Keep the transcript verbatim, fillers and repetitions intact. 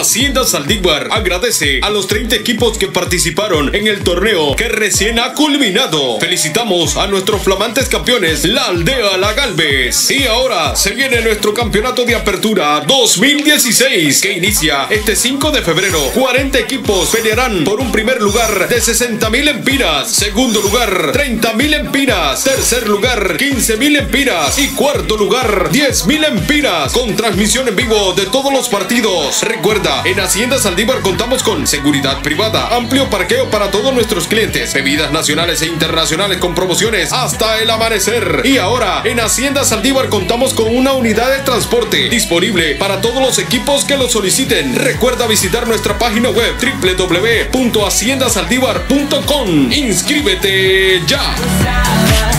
Hacienda Zaldívar agradece a los treinta equipos que participaron en el torneo que recién ha culminado. Felicitamos a nuestros flamantes campeones, la aldea La Galvez. Y ahora se viene nuestro campeonato de apertura dos mil dieciséis, que inicia este cinco de febrero. cuarenta equipos pelearán por un primer lugar de sesenta mil empiras, segundo lugar treinta mil empiras, tercer lugar quince mil empiras y cuarto lugar diez mil empiras, con transmisión en vivo de todos los partidos. Recuerda, en Hacienda Zaldívar contamos con seguridad privada, amplio parqueo para todos nuestros clientes, bebidas nacionales e internacionales con promociones hasta el amanecer. Y ahora, en Hacienda Zaldívar contamos con una unidad de transporte disponible para todos los equipos que lo soliciten. Recuerda visitar nuestra página web doble u doble u doble u punto hacienda zaldívar punto com. ¡Inscríbete ya!